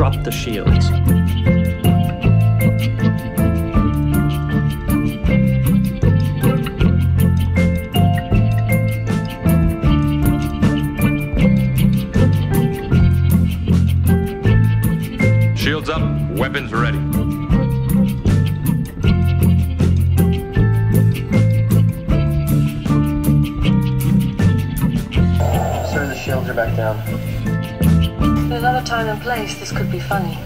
drop the shields. Shields up, weapons ready. Sir, the shields are back down. At another time and place, this could be funny.